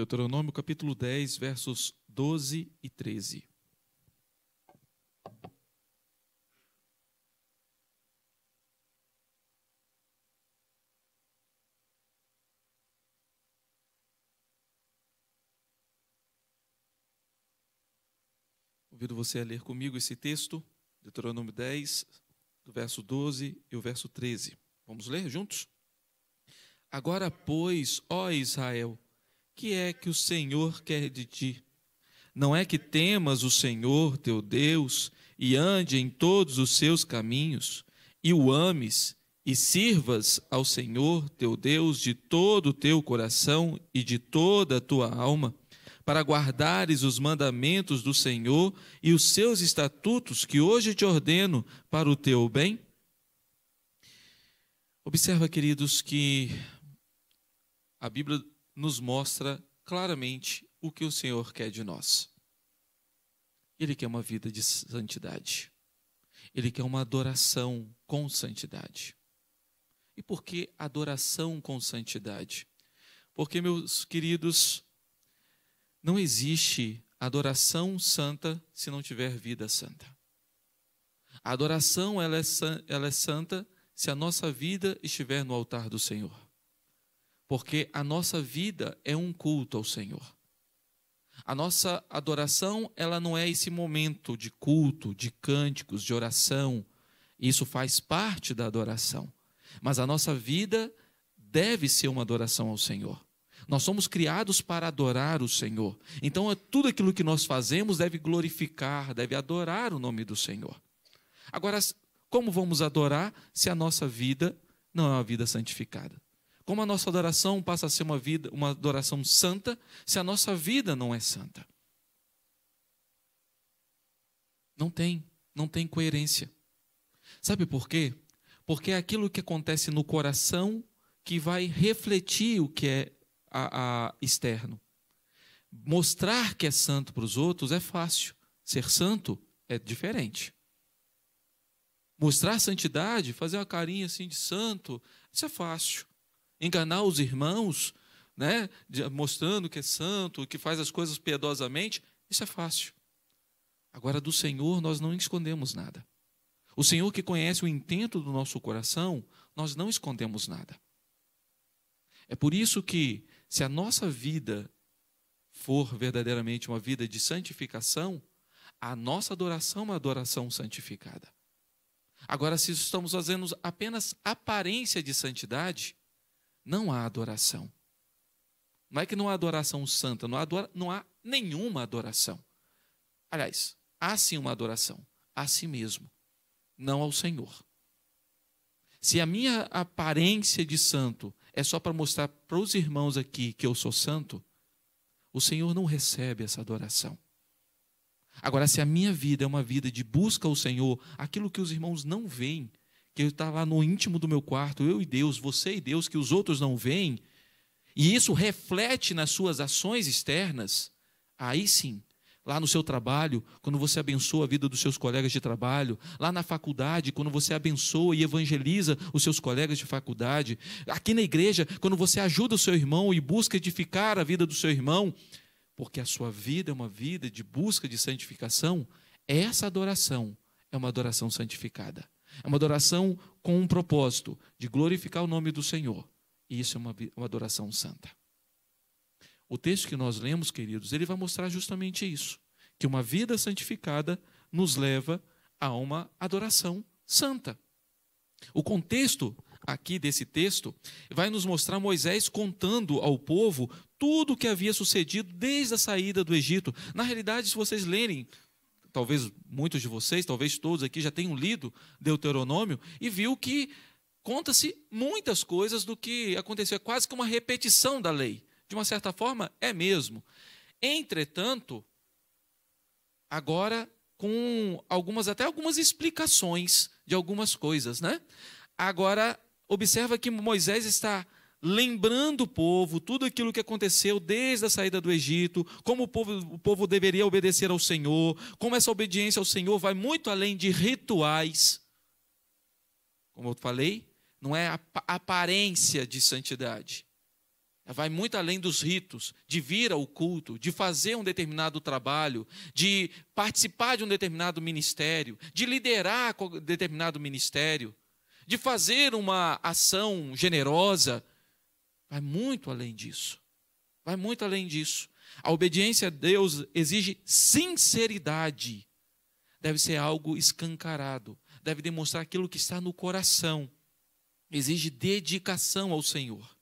Deuteronômio capítulo 10, versos 12 e 13. Convido você a ler comigo esse texto, Deuteronômio 10, do verso 12 e o verso 13. Vamos ler juntos? Agora, pois, ó Israel, que é que o Senhor quer de ti? Não é que temas o Senhor, teu Deus, e ande em todos os seus caminhos, e o ames, e sirvas ao Senhor, teu Deus, de todo o teu coração e de toda a tua alma, para guardares os mandamentos do Senhor e os seus estatutos que hoje te ordeno para o teu bem? Observa, queridos, que a Bíblia nos mostra claramente o que o Senhor quer de nós. Ele quer uma vida de santidade. Ele quer uma adoração com santidade. E por que adoração com santidade? Porque, meus queridos, não existe adoração santa se não tiver vida santa. A adoração ela é santa se a nossa vida estiver no altar do Senhor. Porque a nossa vida é um culto ao Senhor. A nossa adoração ela não é esse momento de culto, de cânticos, de oração. Isso faz parte da adoração. Mas a nossa vida deve ser uma adoração ao Senhor. Nós somos criados para adorar o Senhor. Então, tudo aquilo que nós fazemos deve glorificar, deve adorar o nome do Senhor. Agora, como vamos adorar se a nossa vida não é uma vida santificada? Como a nossa adoração passa a ser uma adoração santa se a nossa vida não é santa? Não tem coerência. Sabe por quê? Porque é aquilo que acontece no coração que vai refletir o que é externo. Mostrar que é santo para os outros é fácil, ser santo é diferente. Mostrar santidade, fazer uma carinha assim de santo, isso é fácil. Enganar os irmãos, né, mostrando que é santo, que faz as coisas piedosamente, isso é fácil. Agora, do Senhor nós não escondemos nada. O Senhor, que conhece o intento do nosso coração, nós não escondemos nada. É por isso que, se a nossa vida for verdadeiramente uma vida de santificação, a nossa adoração é uma adoração santificada. Agora, se estamos fazendo apenas aparência de santidade, não há adoração. Não é que não há adoração santa, não há nenhuma adoração. Aliás, há sim uma adoração a si mesmo, não ao Senhor. Se a minha aparência de santo é só para mostrar para os irmãos aqui que eu sou santo, o Senhor não recebe essa adoração. Agora, se a minha vida é uma vida de busca ao Senhor, aquilo que os irmãos não veem, que eu estou lá no íntimo do meu quarto, eu e Deus, você e Deus, que os outros não veem, e isso reflete nas suas ações externas, aí sim, lá no seu trabalho, quando você abençoa a vida dos seus colegas de trabalho, lá na faculdade, quando você abençoa e evangeliza os seus colegas de faculdade, aqui na igreja, quando você ajuda o seu irmão e busca edificar a vida do seu irmão, porque a sua vida é uma vida de busca de santificação, essa adoração é uma adoração santificada. É uma adoração com um propósito de glorificar o nome do Senhor. E isso é uma adoração santa. O texto que nós lemos, queridos, ele vai mostrar justamente isso, que uma vida santificada nos leva a uma adoração santa. O contexto aqui desse texto vai nos mostrar Moisés contando ao povo tudo o que havia sucedido desde a saída do Egito. Na realidade, se vocês lerem, talvez muitos de vocês, talvez todos aqui já tenham lido Deuteronômio e viu que conta-se muitas coisas do que aconteceu. É quase que uma repetição da lei. De uma certa forma, é mesmo. Entretanto, agora com até algumas explicações de algumas coisas, né? Agora, observa que Moisés está lembrando o povo tudo aquilo que aconteceu desde a saída do Egito, como o povo deveria obedecer ao Senhor, como essa obediência ao Senhor vai muito além de rituais. Como eu falei, não é a aparência de santidade. vai muito além dos ritos, de vir ao culto, de fazer um determinado trabalho, de participar de um determinado ministério, de liderar determinado ministério, de fazer uma ação generosa. Vai muito além disso. Vai muito além disso. A obediência a Deus exige sinceridade. Deve ser algo escancarado. Deve demonstrar aquilo que está no coração. Exige dedicação ao Senhor.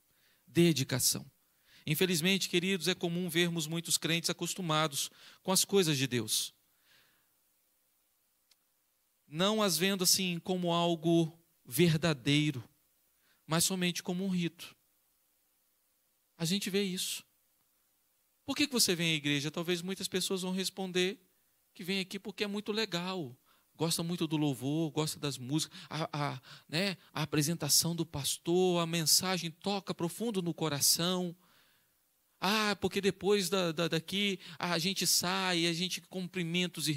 Dedicação. Infelizmente, queridos, é comum vermos muitos crentes acostumados com as coisas de Deus, não as vendo assim como algo verdadeiro, mas somente como um rito. A gente vê isso. Por que você vem à igreja? Talvez muitas pessoas vão responder que vem aqui porque é muito legal, gosta muito do louvor, gosta das músicas, a apresentação do pastor, a mensagem toca profundo no coração. Ah, porque depois daqui a gente sai, a gente cumprimenta os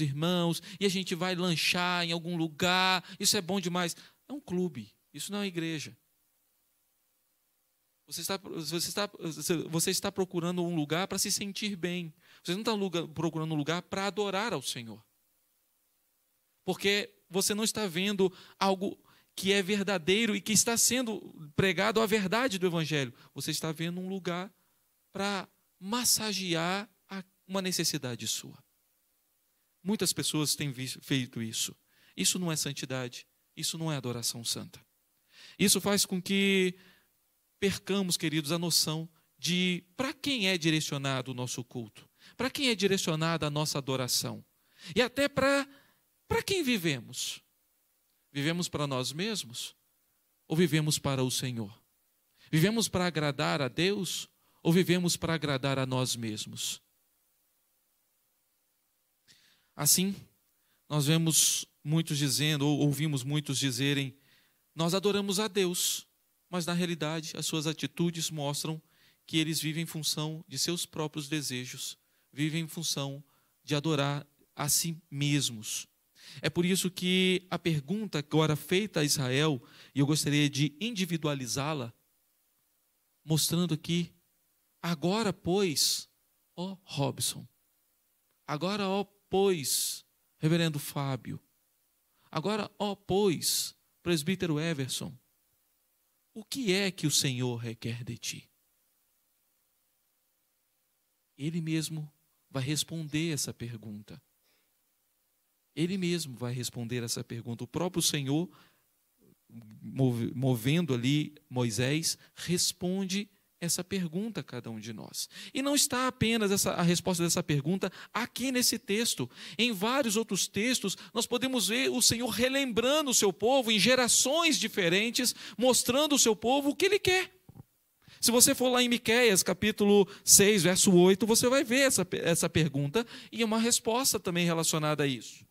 irmãos, e a gente vai lanchar em algum lugar, isso é bom demais. É um clube, isso não é uma igreja. Você está procurando um lugar para se sentir bem. Você não está procurando um lugar para adorar ao Senhor. Porque você não está vendo algo que é verdadeiro e que está sendo pregado a verdade do Evangelho. Você está vendo um lugar para massagear uma necessidade sua. Muitas pessoas têm feito isso. Isso não é santidade. Isso não é adoração santa. Isso faz com que percamos, queridos, a noção de para quem é direcionado o nosso culto, para quem é direcionada a nossa adoração e até para quem vivemos. Vivemos para nós mesmos ou vivemos para o Senhor? Vivemos para agradar a Deus ou vivemos para agradar a nós mesmos? Assim, nós vemos muitos dizendo, ou ouvimos muitos dizerem, nós adoramos a Deus. Mas, na realidade, as suas atitudes mostram que eles vivem em função de seus próprios desejos, vivem em função de adorar a si mesmos. É por isso que a pergunta agora feita a Israel, e eu gostaria de individualizá-la, mostrando aqui, agora, pois, ó Robson, agora, ó, pois, reverendo Fábio, agora, ó, pois, presbítero Everson, o que é que o Senhor requer de ti? Ele mesmo vai responder essa pergunta. Ele mesmo vai responder essa pergunta. O próprio Senhor, movendo ali Moisés, responde essa pergunta a cada um de nós. E não está apenas a resposta dessa pergunta aqui nesse texto. Em vários outros textos, nós podemos ver o Senhor relembrando o seu povo em gerações diferentes, mostrando o seu povo o que ele quer. Se você for lá em Miqueias, capítulo 6, verso 8, você vai ver essa pergunta e uma resposta também relacionada a isso.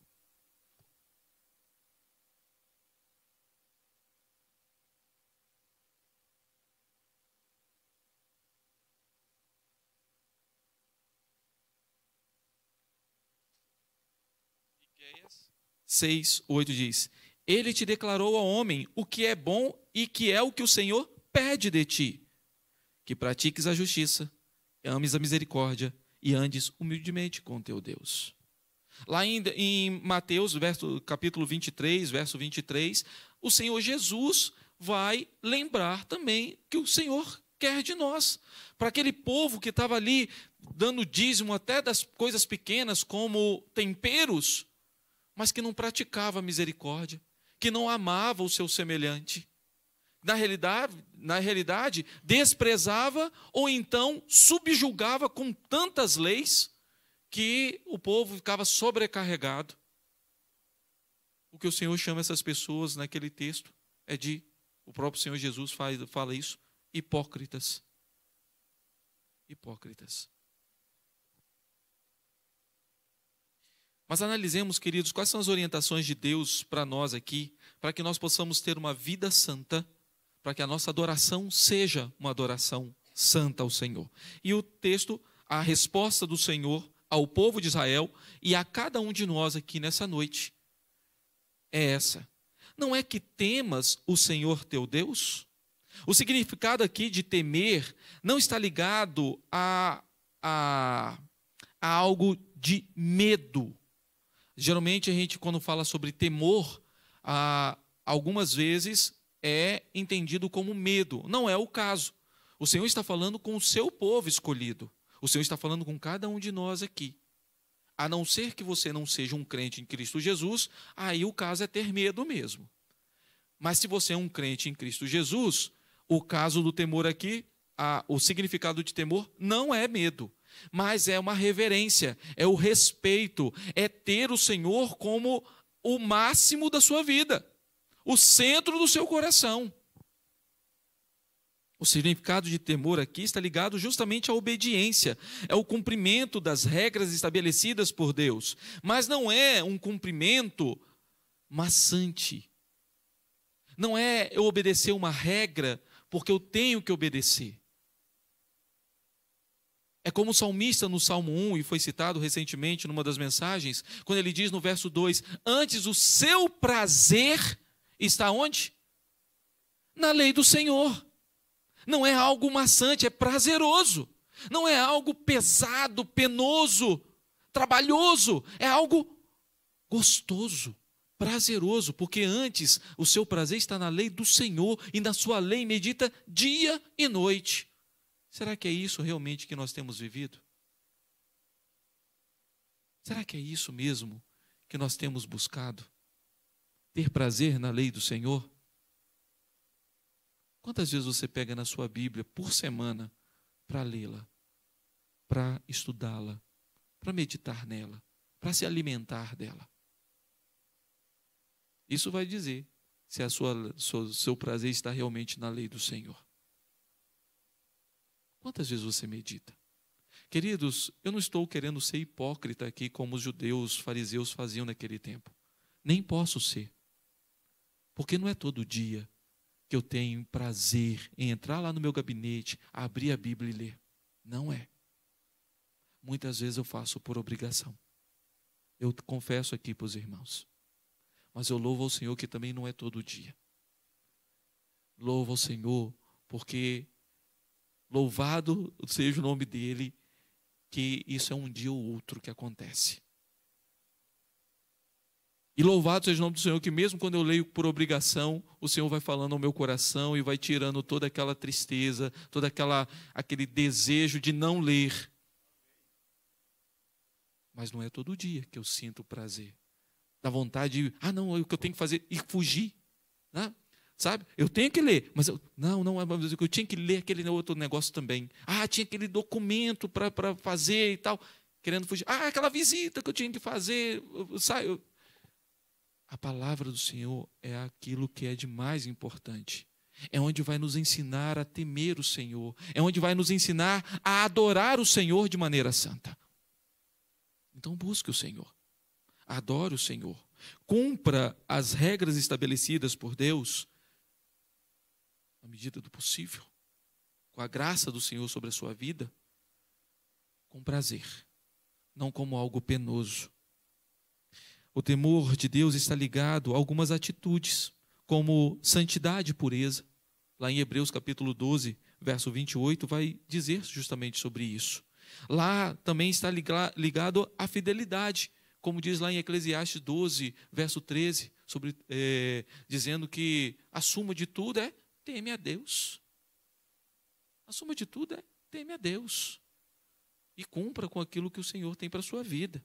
Miqueias 6, 8 diz, ele te declarou ao homem o que é bom e que é o que o Senhor pede de ti, que pratiques a justiça, ames a misericórdia e andes humildemente com teu Deus. Lá em Mateus, capítulo 23, verso 23, o Senhor Jesus vai lembrar também que o Senhor quer de nós. Para aquele povo que estava ali dando dízimo até das coisas pequenas como temperos, mas que não praticava misericórdia, que não amava o seu semelhante. Na realidade, desprezava ou então subjugava com tantas leis que o povo ficava sobrecarregado. O que o Senhor chama essas pessoas naquele texto é de, o próprio Senhor Jesus fala isso, hipócritas. Hipócritas. Mas analisemos, queridos, quais são as orientações de Deus para nós aqui, para que nós possamos ter uma vida santa, para que a nossa adoração seja uma adoração santa ao Senhor. E o texto, a resposta do Senhor ao povo de Israel e a cada um de nós aqui nessa noite é essa. Não é que temas o Senhor teu Deus? O significado aqui de temer não está ligado a algo de medo. Geralmente, a gente, quando fala sobre temor, algumas vezes é entendido como medo. Não é o caso. O Senhor está falando com o seu povo escolhido. O Senhor está falando com cada um de nós aqui. A não ser que você não seja um crente em Cristo Jesus, aí o caso é ter medo mesmo. Mas se você é um crente em Cristo Jesus, o caso do temor aqui, o significado de temor não é medo, mas é uma reverência, é o respeito, é ter o Senhor como o máximo da sua vida, o centro do seu coração. O significado de temor aqui está ligado justamente à obediência, é o cumprimento das regras estabelecidas por Deus, mas não é um cumprimento maçante. Não é eu obedecer uma regra porque eu tenho que obedecer. É como o salmista no Salmo 1, e foi citado recentemente numa das mensagens, quando ele diz no verso 2, antes o seu prazer está onde? Na lei do Senhor. Não é algo maçante, é prazeroso. Não é algo pesado, penoso, trabalhoso. É algo gostoso, prazeroso, porque antes o seu prazer está na lei do Senhor e na sua lei medita dia e noite. Será que é isso realmente que nós temos vivido? Será que é isso mesmo que nós temos buscado? Ter prazer na lei do Senhor? Quantas vezes você pega na sua Bíblia por semana para lê-la, para estudá-la, para meditar nela, para se alimentar dela? Isso vai dizer se o seu prazer está realmente na lei do Senhor. Quantas vezes você medita? Queridos, eu não estou querendo ser hipócrita aqui como os judeus, fariseus faziam naquele tempo. Nem posso ser. Porque não é todo dia que eu tenho prazer em entrar lá no meu gabinete, abrir a Bíblia e ler. Não é. Muitas vezes eu faço por obrigação. Eu confesso aqui para os irmãos. Mas eu louvo ao Senhor que também não é todo dia. Louvo ao Senhor porque louvado seja o nome dEle, que isso é um dia ou outro que acontece. E louvado seja o nome do Senhor que mesmo quando eu leio por obrigação, o Senhor vai falando ao meu coração e vai tirando toda aquela tristeza, todo aquele desejo de não ler. Mas não é todo dia que eu sinto prazer. Da vontade de, não, é o que eu tenho que fazer, e fugir, né? Sabe? Eu tenho que ler, mas eu tinha que ler aquele outro negócio também. Tinha aquele documento para fazer e tal, querendo fugir. Aquela visita que eu tinha que fazer, saio. A palavra do Senhor é aquilo que é de mais importante. É onde vai nos ensinar a temer o Senhor. É onde vai nos ensinar a adorar o Senhor de maneira santa. Então busque o Senhor. Adore o Senhor, cumpra as regras estabelecidas por Deus, na medida do possível, com a graça do Senhor sobre a sua vida, com prazer, não como algo penoso. O temor de Deus está ligado a algumas atitudes, como santidade e pureza. Lá em Hebreus capítulo 12, verso 28, vai dizer justamente sobre isso. Lá também está ligado à fidelidade. Como diz lá em Eclesiastes 12, verso 13, dizendo que a suma de tudo é teme a Deus. A suma de tudo é teme a Deus. E cumpra com aquilo que o Senhor tem para a sua vida.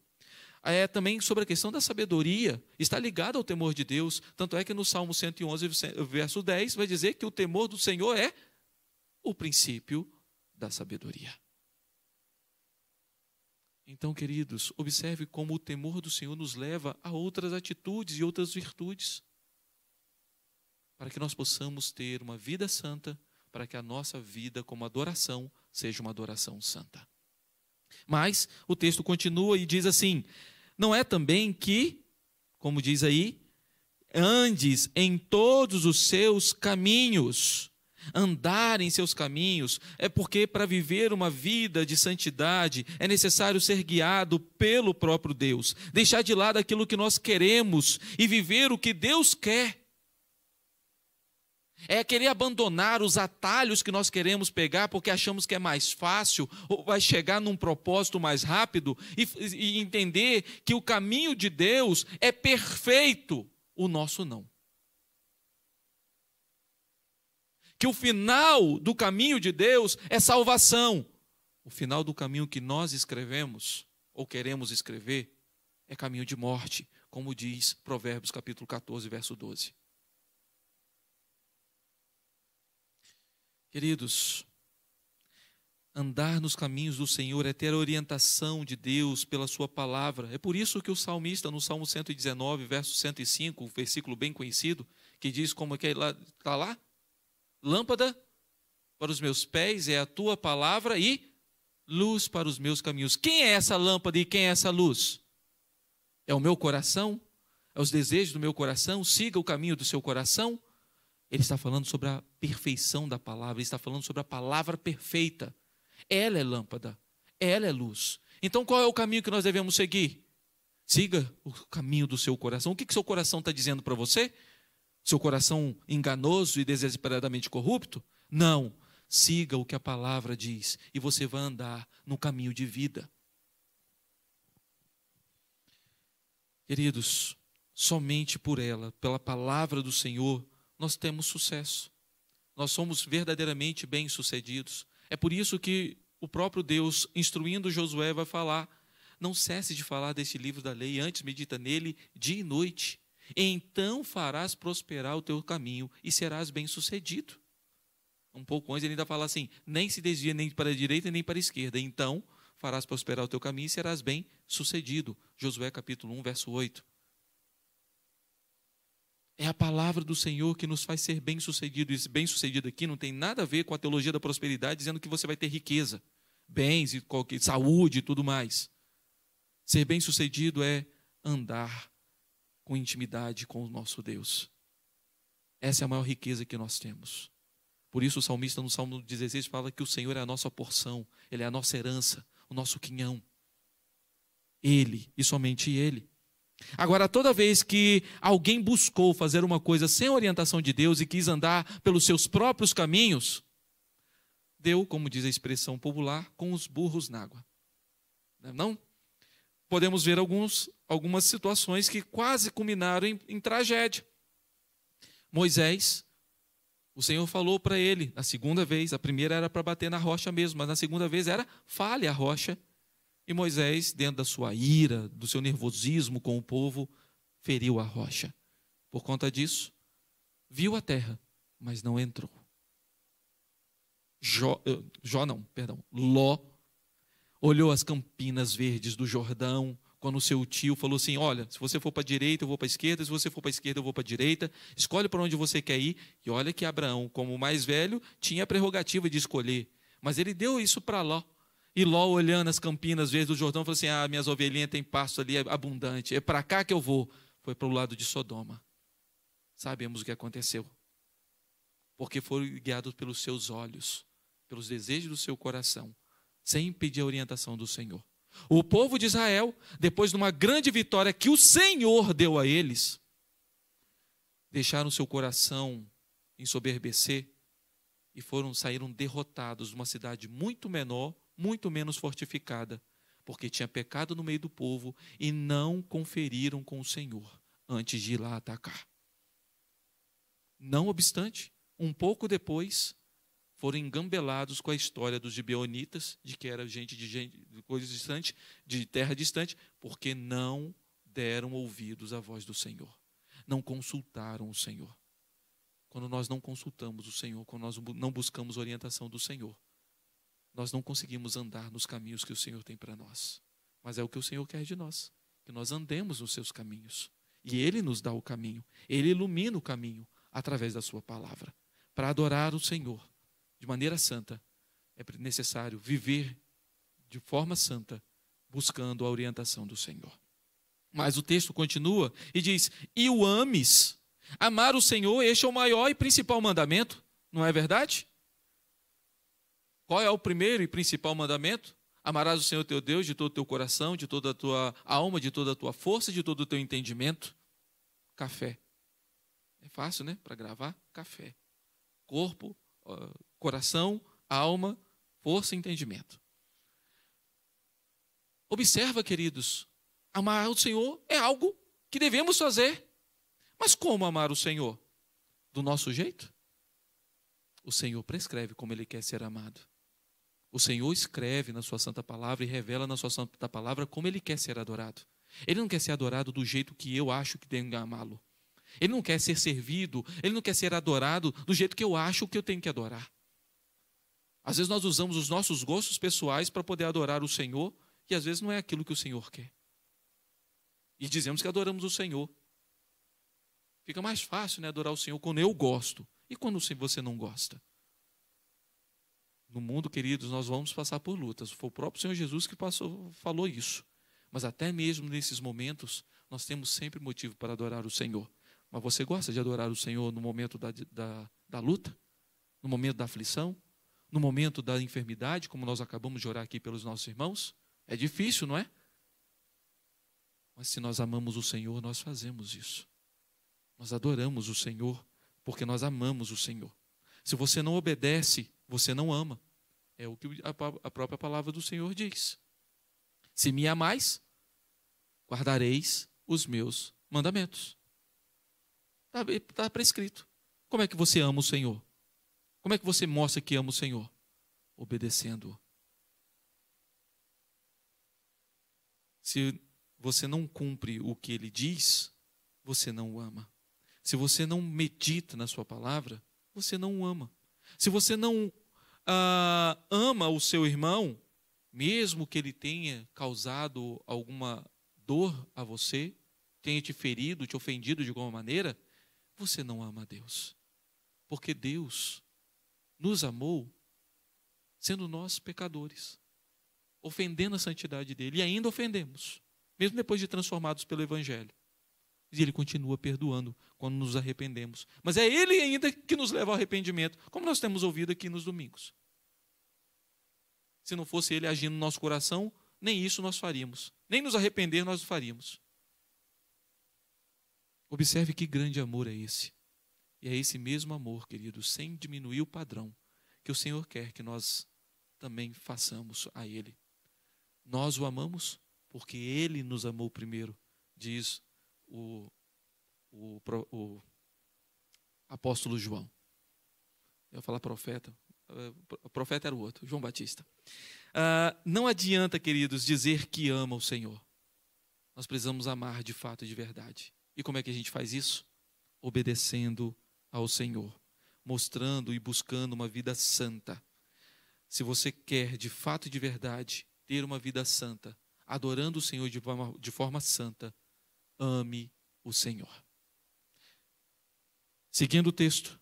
Também sobre a questão da sabedoria, está ligado ao temor de Deus. Tanto é que no Salmo 111, verso 10, vai dizer que o temor do Senhor é o princípio da sabedoria. Então, queridos, observe como o temor do Senhor nos leva a outras atitudes e outras virtudes, para que nós possamos ter uma vida santa, para que a nossa vida como adoração seja uma adoração santa. Mas o texto continua e diz assim, não é também que, como diz aí, andes em todos os seus caminhos. Andar em seus caminhos, é porque para viver uma vida de santidade é necessário ser guiado pelo próprio Deus, deixar de lado aquilo que nós queremos e viver o que Deus quer. É querer abandonar os atalhos que nós queremos pegar porque achamos que é mais fácil ou vai chegar num propósito mais rápido e entender que o caminho de Deus é perfeito, o nosso não. Que o final do caminho de Deus é salvação. O final do caminho que nós escrevemos ou queremos escrever é caminho de morte, como diz Provérbios capítulo 14, verso 12. Queridos, andar nos caminhos do Senhor é ter a orientação de Deus pela sua palavra. É por isso que o salmista, no Salmo 119, verso 105, um versículo bem conhecido, que diz como é que está lá? Lâmpada para os meus pés é a tua palavra e luz para os meus caminhos. Quem é essa lâmpada e quem é essa luz? É o meu coração? É os desejos do meu coração? Siga o caminho do seu coração? Ele está falando sobre a perfeição da palavra, ele está falando sobre a palavra perfeita. Ela é lâmpada, ela é luz. Então qual é o caminho que nós devemos seguir? Siga o caminho do seu coração. O que seu coração está dizendo para você? Seu coração enganoso e desesperadamente corrupto? Não, siga o que a palavra diz e você vai andar no caminho de vida. Queridos, somente por ela, pela palavra do Senhor, nós temos sucesso, nós somos verdadeiramente bem-sucedidos. É por isso que o próprio Deus, instruindo Josué, vai falar: não cesse de falar deste livro da lei, antes medita nele dia e noite, então farás prosperar o teu caminho e serás bem-sucedido. Um pouco antes ele ainda fala assim: nem se desvia nem para a direita nem para a esquerda, então farás prosperar o teu caminho e serás bem-sucedido. Josué capítulo 1, verso 8. É a palavra do Senhor que nos faz ser bem-sucedido. Esse bem-sucedido aqui não tem nada a ver com a teologia da prosperidade, dizendo que você vai ter riqueza, bens, saúde e tudo mais. Ser bem-sucedido é andar com intimidade com o nosso Deus. Essa é a maior riqueza que nós temos. Por isso o salmista no Salmo 16 fala que o Senhor é a nossa porção, Ele é a nossa herança, o nosso quinhão. Ele e somente Ele. Agora, toda vez que alguém buscou fazer uma coisa sem orientação de Deus e quis andar pelos seus próprios caminhos, deu, como diz a expressão popular, com os burros na água. Não? Podemos ver algumas situações que quase culminaram em tragédia. Moisés, o Senhor falou para ele, na segunda vez, a primeira era para bater na rocha mesmo, mas na segunda vez era fale a rocha. E Moisés, dentro da sua ira, do seu nervosismo com o povo, feriu a rocha. Por conta disso, viu a terra, mas não entrou. Ló olhou as campinas verdes do Jordão, quando seu tio falou assim: olha, se você for para a direita, eu vou para a esquerda, se você for para a esquerda, eu vou para a direita, escolhe para onde você quer ir. E olha que Abraão, como o mais velho, tinha a prerrogativa de escolher, mas ele deu isso para Ló. E Ló, olhando as campinas verdes do Jordão, falou assim: ah, minhas ovelhinhas têm pasto ali abundante, é para cá que eu vou. Foi para o lado de Sodoma. Sabemos o que aconteceu. Porque foram guiados pelos seus olhos, pelos desejos do seu coração, sem pedir a orientação do Senhor. O povo de Israel, depois de uma grande vitória que o Senhor deu a eles, deixaram seu coração ensoberbecer e saíram derrotados de uma cidade muito menor, muito menos fortificada, porque tinha pecado no meio do povo e não conferiram com o Senhor antes de ir lá atacar. Não obstante, um pouco depois, foram engambelados com a história dos Gibeonitas, de que era de terra distante, porque não deram ouvidos à voz do Senhor, não consultaram o Senhor. Quando nós não consultamos o Senhor, quando nós não buscamos orientação do Senhor, nós não conseguimos andar nos caminhos que o Senhor tem para nós. Mas é o que o Senhor quer de nós, que nós andemos nos seus caminhos. E Ele nos dá o caminho, Ele ilumina o caminho através da sua palavra. Para adorar o Senhor de maneira santa, é necessário viver de forma santa, buscando a orientação do Senhor. Mas o texto continua e diz: e o ames, amar o Senhor, este é o maior e principal mandamento, não é verdade? Qual é o primeiro e principal mandamento? Amarás o Senhor teu Deus de todo o teu coração, de toda a tua alma, de toda a tua força, de todo o teu entendimento. Café. É fácil, né? Para gravar, café. corpo, coração, alma, força e entendimento. Observa, queridos, amar o Senhor é algo que devemos fazer. Mas como amar o Senhor? Do nosso jeito? O Senhor prescreve como Ele quer ser amado. O Senhor escreve na sua santa palavra e revela na sua santa palavra como Ele quer ser adorado. Ele não quer ser adorado do jeito que eu acho que tenho que amá-lo. Ele não quer ser servido, Ele não quer ser adorado do jeito que eu acho que eu tenho que adorar. Às vezes nós usamos os nossos gostos pessoais para poder adorar o Senhor e às vezes não é aquilo que o Senhor quer. E dizemos que adoramos o Senhor. Fica mais fácil, né, adorar o Senhor quando eu gosto. E quando você não gosta? No mundo, queridos, nós vamos passar por lutas. Foi o próprio Senhor Jesus que falou isso. Mas até mesmo nesses momentos, nós temos sempre motivo para adorar o Senhor. Mas você gosta de adorar o Senhor no momento da luta? No momento da aflição? No momento da enfermidade, como nós acabamos de orar aqui pelos nossos irmãos? É difícil, não é? Mas se nós amamos o Senhor, nós fazemos isso. Nós adoramos o Senhor porque nós amamos o Senhor. Se você não obedece, você não ama. É o que a própria palavra do Senhor diz. Se me amais, guardareis os meus mandamentos. Está prescrito. Como é que você ama o Senhor? Como é que você mostra que ama o Senhor? Obedecendo-o. Se você não cumpre o que Ele diz, você não o ama. Se você não medita na sua palavra, você não o ama. Se você não ama o seu irmão, mesmo que ele tenha causado alguma dor a você, tenha te ferido, te ofendido de alguma maneira, você não ama a Deus. Porque Deus nos amou sendo nós pecadores, ofendendo a santidade dele, e ainda ofendemos, mesmo depois de transformados pelo Evangelho. E Ele continua perdoando quando nos arrependemos. Mas é Ele ainda que nos leva ao arrependimento, como nós temos ouvido aqui nos domingos. Se não fosse Ele agindo no nosso coração, nem isso nós faríamos. Nem nos arrepender nós faríamos. Observe que grande amor é esse. E é esse mesmo amor, queridos, sem diminuir o padrão, que o Senhor quer que nós também façamos a Ele. Nós o amamos porque Ele nos amou primeiro, diz o apóstolo João. Eu ia falar profeta. O profeta era o outro, João Batista. Não adianta, queridos, dizer que ama o Senhor. Nós precisamos amar de fato e de verdade. E como é que a gente faz isso? Obedecendo ao Senhor. Mostrando e buscando uma vida santa. Se você quer de fato e de verdade ter uma vida santa, adorando o Senhor de forma santa, ame o Senhor. Seguindo o texto,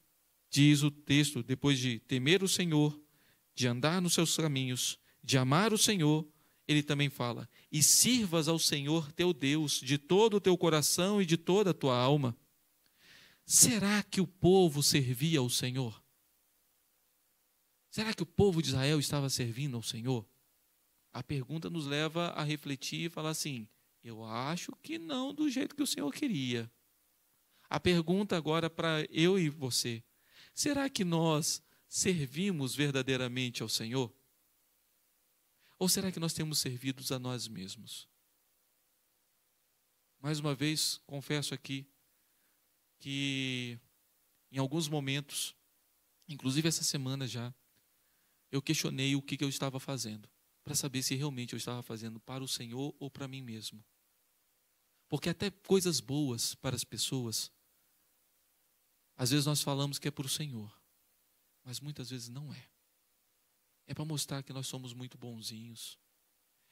diz o texto, depois de temer o Senhor, de andar nos seus caminhos, de amar o Senhor, ele também fala, e sirvas ao Senhor teu Deus de todo o teu coração e de toda a tua alma. Será que o povo servia ao Senhor? Será que o povo de Israel estava servindo ao Senhor? A pergunta nos leva a refletir e falar assim, eu acho que não do jeito que o Senhor queria. A pergunta agora para eu e você, será que nós servimos verdadeiramente ao Senhor? Ou será que nós temos servido a nós mesmos? Mais uma vez, confesso aqui que em alguns momentos, inclusive essa semana já, eu questionei o que eu estava fazendo, para saber se realmente eu estava fazendo para o Senhor ou para mim mesmo. Porque até coisas boas para as pessoas, às vezes nós falamos que é para o Senhor, mas muitas vezes não é. É para mostrar que nós somos muito bonzinhos,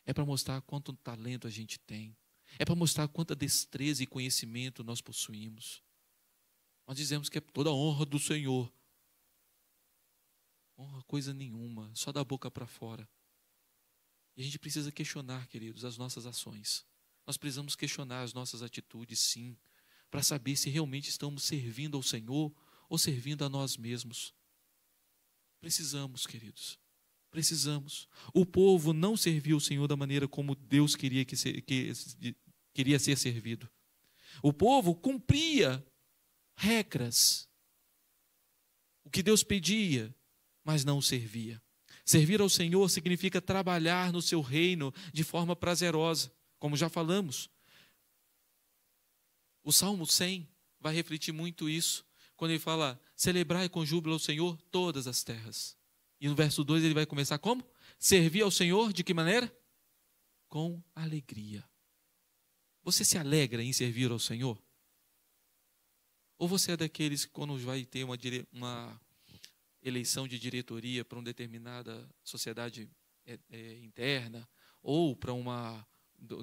é para mostrar quanto talento a gente tem, é para mostrar quanta destreza e conhecimento nós possuímos. Nós dizemos que é toda a honra do Senhor. Honra coisa nenhuma, só da boca para fora. E a gente precisa questionar, queridos, as nossas ações. Nós precisamos questionar as nossas atitudes, sim, para saber se realmente estamos servindo ao Senhor ou servindo a nós mesmos. Precisamos, queridos, precisamos. O povo não serviu o Senhor da maneira como Deus queria, queria ser servido. O povo cumpria regras. o que Deus pedia, mas não o servia. Servir ao Senhor significa trabalhar no seu reino de forma prazerosa, como já falamos. O Salmo 100 vai refletir muito isso, quando ele fala, celebrai com júbilo ao Senhor todas as terras. E no verso 2 ele vai começar como? Servir ao Senhor de que maneira? Com alegria. Você se alegra em servir ao Senhor? Ou você é daqueles que quando vai ter uma eleição de diretoria para uma determinada sociedade interna, ou para um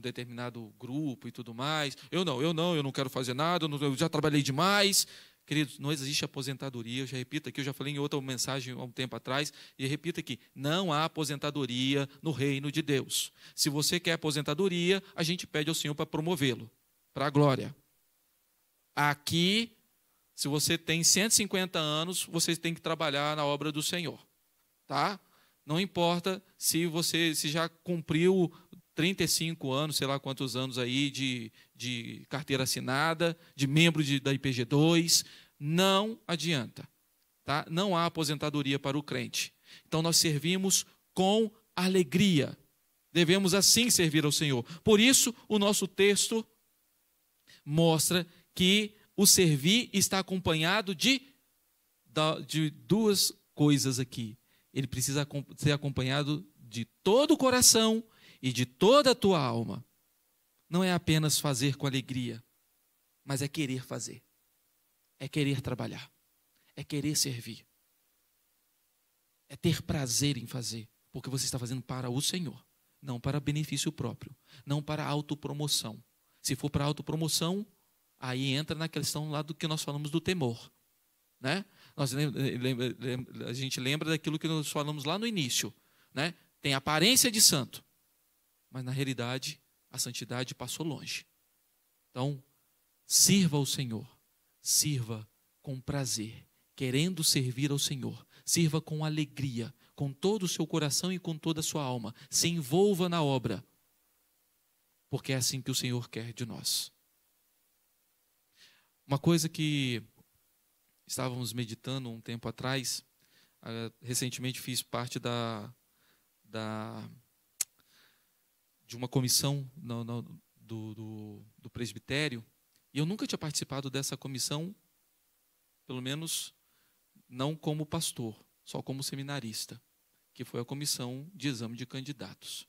determinado grupo e tudo mais, eu não quero fazer nada, eu já trabalhei demais. Queridos, não existe aposentadoria, eu já repito aqui, eu já falei em outra mensagem há um tempo atrás, e repito aqui, não há aposentadoria no reino de Deus. Se você quer aposentadoria, a gente pede ao Senhor para promovê-lo, para a glória. Aqui, se você tem 150 anos, você tem que trabalhar na obra do Senhor, tá? Não importa se você já cumpriu 35 anos, sei lá quantos anos aí de carteira assinada, de membro da IPG2, não adianta, tá? Não há aposentadoria para o crente. Então nós servimos com alegria, devemos assim servir ao Senhor. Por isso o nosso texto mostra que o servir está acompanhado de duas coisas aqui. Ele precisa ser acompanhado de todo o coração e de toda a tua alma. Não é apenas fazer com alegria, mas é querer fazer, é querer trabalhar, é querer servir, é ter prazer em fazer, porque você está fazendo para o Senhor, não para benefício próprio, não para autopromoção. Se for para autopromoção, aí entra na questão lá do que nós falamos do temor, né? A gente lembra daquilo que nós falamos lá no início, né? Tem aparência de santo, mas na realidade a santidade passou longe. Então, sirva ao Senhor, sirva com prazer, querendo servir ao Senhor, sirva com alegria, com todo o seu coração e com toda a sua alma, se envolva na obra, porque é assim que o Senhor quer de nós. Uma coisa que estávamos meditando um tempo atrás, recentemente fiz parte de uma comissão do presbitério, e eu nunca tinha participado dessa comissão, pelo menos não como pastor, só como seminarista, que foi a comissão de exame de candidatos.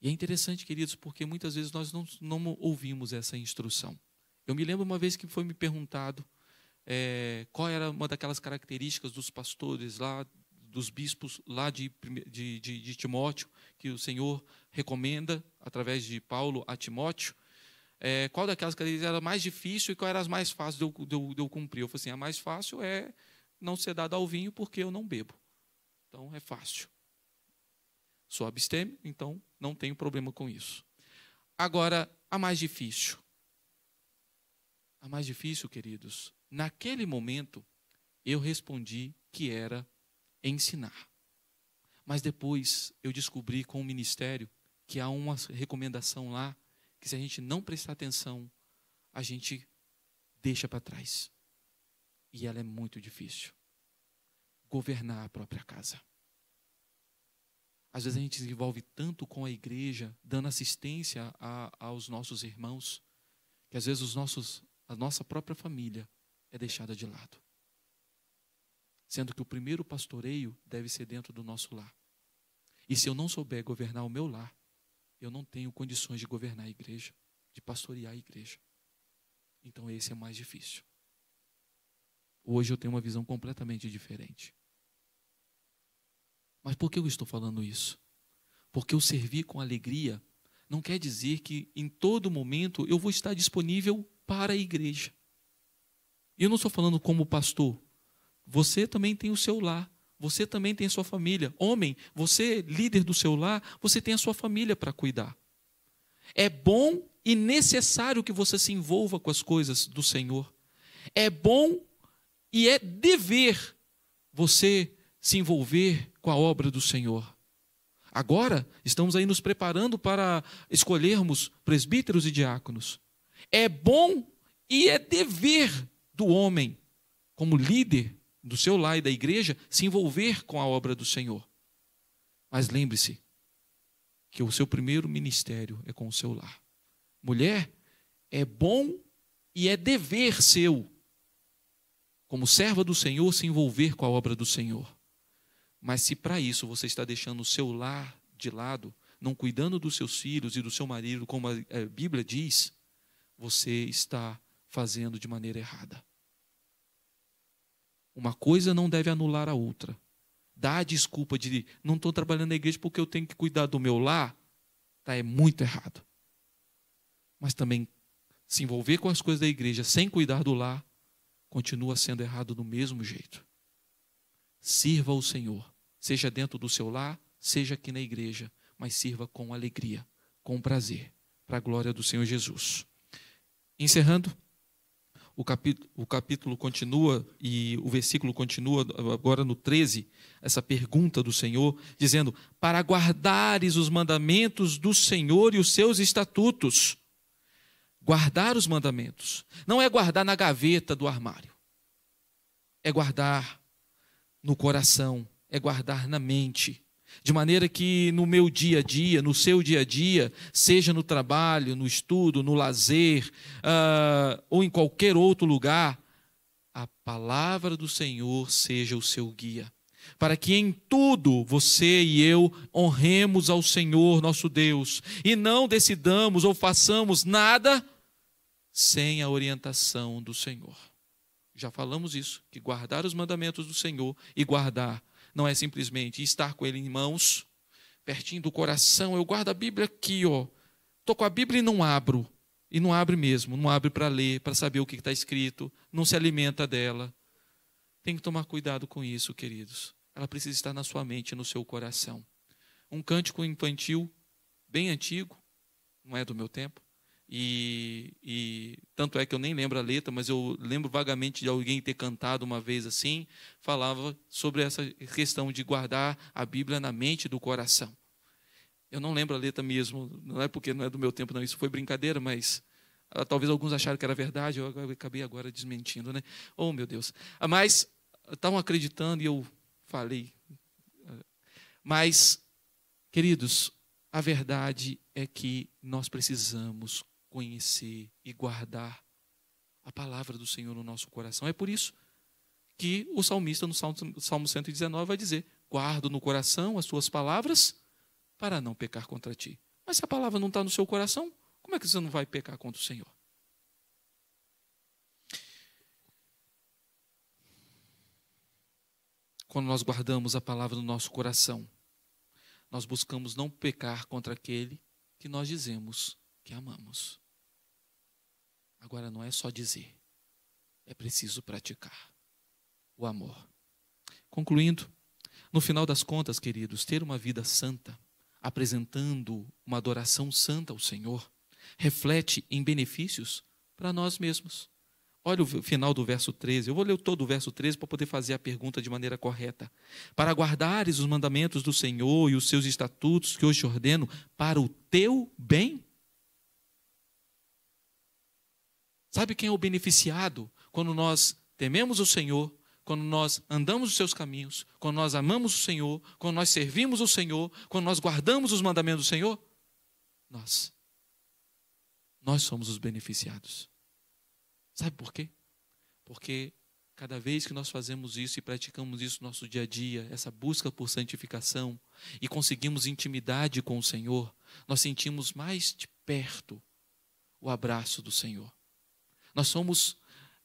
E é interessante, queridos, porque muitas vezes nós não ouvimos essa instrução. Eu me lembro uma vez que foi me perguntado qual era uma daquelas características dos pastores lá, dos bispos lá de Timóteo, que o Senhor recomenda através de Paulo a Timóteo, qual daquelas características era mais difícil e qual era as mais fáceis de eu cumprir. Eu falei assim, a mais fácil é não ser dado ao vinho porque eu não bebo. Então é fácil. Sou abstêmio, então não tenho problema com isso. Agora, a mais difícil. A mais difícil, queridos, naquele momento eu respondi que era ensinar. Mas depois eu descobri com o ministério que há uma recomendação lá que, se a gente não prestar atenção, a gente deixa para trás. E ela é muito difícil. Governar a própria casa. Às vezes a gente se envolve tanto com a igreja, dando assistência aos nossos irmãos, que às vezes a nossa própria família é deixada de lado. Sendo que o primeiro pastoreio deve ser dentro do nosso lar. E se eu não souber governar o meu lar, eu não tenho condições de governar a igreja, de pastorear a igreja. Então esse é mais difícil. Hoje eu tenho uma visão completamente diferente. Mas por que eu estou falando isso? Porque o servir com alegria não quer dizer que em todo momento eu vou estar disponível para a igreja. E eu não estou falando como pastor. Você também tem o seu lar, você também tem a sua família. Homem, você líder do seu lar, você tem a sua família para cuidar. É bom e necessário que você se envolva com as coisas do Senhor. É bom e é dever você se envolver com a obra do Senhor. Agora, estamos aí nos preparando para escolhermos presbíteros e diáconos. É bom e é dever do homem, como líder, do seu lar e da igreja, se envolver com a obra do Senhor. Mas lembre-se que o seu primeiro ministério é com o seu lar. Mulher, é bom e é dever seu, como serva do Senhor, se envolver com a obra do Senhor. Mas se para isso você está deixando o seu lar de lado, não cuidando dos seus filhos e do seu marido, como a Bíblia diz, você está fazendo de maneira errada. Uma coisa não deve anular a outra. Dar a desculpa de não estou trabalhando na igreja porque eu tenho que cuidar do meu lar, tá, é muito errado. Mas também se envolver com as coisas da igreja sem cuidar do lar continua sendo errado do mesmo jeito. Sirva o Senhor, seja dentro do seu lar, seja aqui na igreja, mas sirva com alegria, com prazer, para a glória do Senhor Jesus. Encerrando, o capítulo continua e o versículo continua agora no 13, essa pergunta do Senhor, dizendo: para guardares os mandamentos do Senhor e os seus estatutos. Guardar os mandamentos não é guardar na gaveta do armário, é guardar no coração, é guardar na mente, de maneira que no meu dia a dia, no seu dia a dia, seja no trabalho, no estudo, no lazer, ou em qualquer outro lugar, a palavra do Senhor seja o seu guia, para que em tudo você e eu honremos ao Senhor nosso Deus, e não decidamos ou façamos nada sem a orientação do Senhor. Já falamos isso, que guardar os mandamentos do Senhor e guardar não é simplesmente estar com ele em mãos, pertinho do coração. Eu guardo a Bíblia aqui, ó. Estou com a Bíblia e não abro. E não abre mesmo, não abre para ler, para saber o que está escrito, não se alimenta dela. Tem que tomar cuidado com isso, queridos. Ela precisa estar na sua mente, no seu coração. Um cântico infantil bem antigo, não é do meu tempo, e tanto é que eu nem lembro a letra, mas eu lembro vagamente de alguém ter cantado uma vez assim, falava sobre essa questão de guardar a Bíblia na mente do coração. Eu não lembro a letra mesmo, não é porque não é do meu tempo, não, isso foi brincadeira, mas talvez alguns acharam que era verdade, eu acabei agora desmentindo, né? Oh, meu Deus. Mas estavam acreditando e eu falei. Mas, queridos, a verdade é que nós precisamos conhecer e guardar a palavra do Senhor no nosso coração. É por isso que o salmista no Salmo 119 vai dizer: guardo no coração as tuas palavras para não pecar contra ti. Mas se a palavra não está no seu coração, como é que você não vai pecar contra o Senhor? Quando nós guardamos a palavra no nosso coração, nós buscamos não pecar contra aquele que nós dizemos que amamos. Agora não é só dizer, é preciso praticar o amor. Concluindo, no final das contas, queridos, ter uma vida santa, apresentando uma adoração santa ao Senhor, reflete em benefícios para nós mesmos. Olha o final do verso 13, eu vou ler todo o verso 13 para poder fazer a pergunta de maneira correta. Para guardares os mandamentos do Senhor e os seus estatutos que hoje te ordeno para o teu bem. Sabe quem é o beneficiado quando nós tememos o Senhor, quando nós andamos os seus caminhos, quando nós amamos o Senhor, quando nós servimos o Senhor, quando nós guardamos os mandamentos do Senhor? Nós. Nós somos os beneficiados. Sabe por quê? Porque cada vez que nós fazemos isso e praticamos isso no nosso dia a dia, essa busca por santificação, e conseguimos intimidade com o Senhor, nós sentimos mais de perto o abraço do Senhor. Nós somos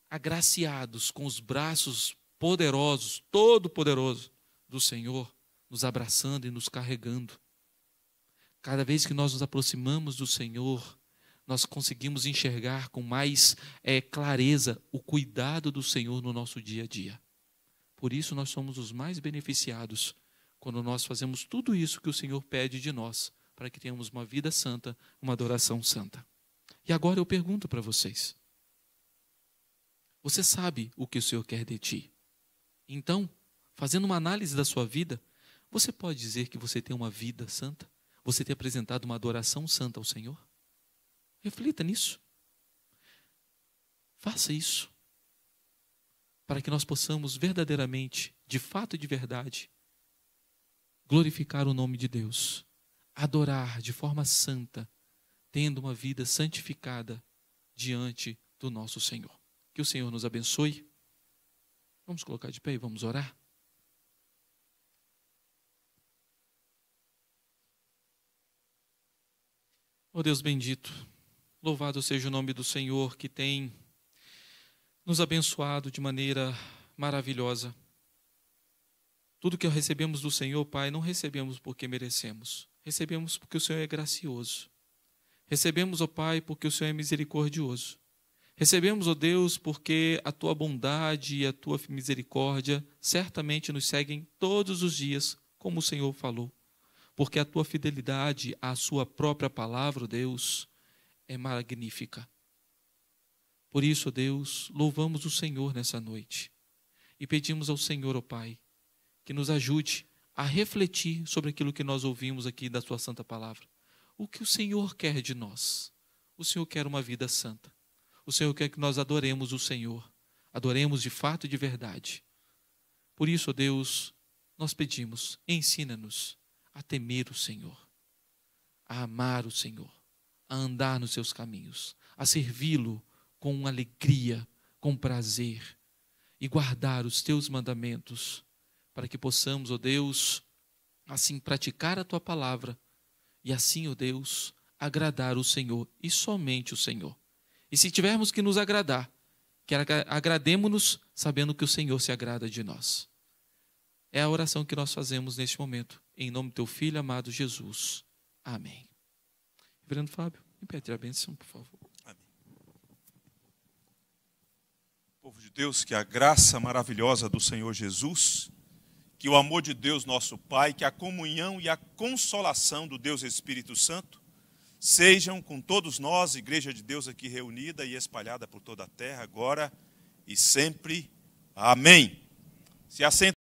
agraciados com os braços poderosos, todo-poderoso do Senhor, nos abraçando e nos carregando. Cada vez que nós nos aproximamos do Senhor, nós conseguimos enxergar com mais clareza o cuidado do Senhor no nosso dia a dia. Por isso nós somos os mais beneficiados quando nós fazemos tudo isso que o Senhor pede de nós, para que tenhamos uma vida santa, uma adoração santa. E agora eu pergunto para vocês: você sabe o que o Senhor quer de ti? Então, fazendo uma análise da sua vida, você pode dizer que você tem uma vida santa? Você tem apresentado uma adoração santa ao Senhor? Reflita nisso. Faça isso. para que nós possamos verdadeiramente, de fato e de verdade, glorificar o nome de Deus, adorar de forma santa, tendo uma vida santificada diante do nosso Senhor. Que o Senhor nos abençoe. Vamos colocar de pé e vamos orar. Ó Deus bendito, louvado seja o nome do Senhor que tem nos abençoado de maneira maravilhosa. Tudo que recebemos do Senhor, Pai, não recebemos porque merecemos. Recebemos porque o Senhor é gracioso. Recebemos, ó Pai, porque o Senhor é misericordioso. Recebemos, ó Deus, porque a Tua bondade e a Tua misericórdia certamente nos seguem todos os dias, como o Senhor falou. Porque a Tua fidelidade, a Sua própria palavra, Deus, é magnífica. Por isso, Deus, louvamos o Senhor nessa noite. E pedimos ao Senhor, ó Pai, que nos ajude a refletir sobre aquilo que nós ouvimos aqui da Sua santa palavra. O que o Senhor quer de nós? O Senhor quer uma vida santa. O Senhor quer que nós adoremos o Senhor. Adoremos de fato e de verdade. Por isso, ó Deus, nós pedimos, ensina-nos a temer o Senhor, a amar o Senhor, a andar nos seus caminhos, a servi-lo com alegria, com prazer e guardar os teus mandamentos para que possamos, ó Deus, assim praticar a tua palavra e assim, ó Deus, agradar o Senhor e somente o Senhor. E se tivermos que nos agradar, que agrademos-nos sabendo que o Senhor se agrada de nós. É a oração que nós fazemos neste momento. Em nome do teu filho, amado Jesus. Amém. Reverendo Fábio, repete a bênção, por favor. Amém. Povo de Deus, que a graça maravilhosa do Senhor Jesus, que o amor de Deus nosso Pai, que a comunhão e a consolação do Deus Espírito Santo sejam com todos nós, Igreja de Deus aqui reunida e espalhada por toda a terra, agora e sempre. Amém. Se assenta.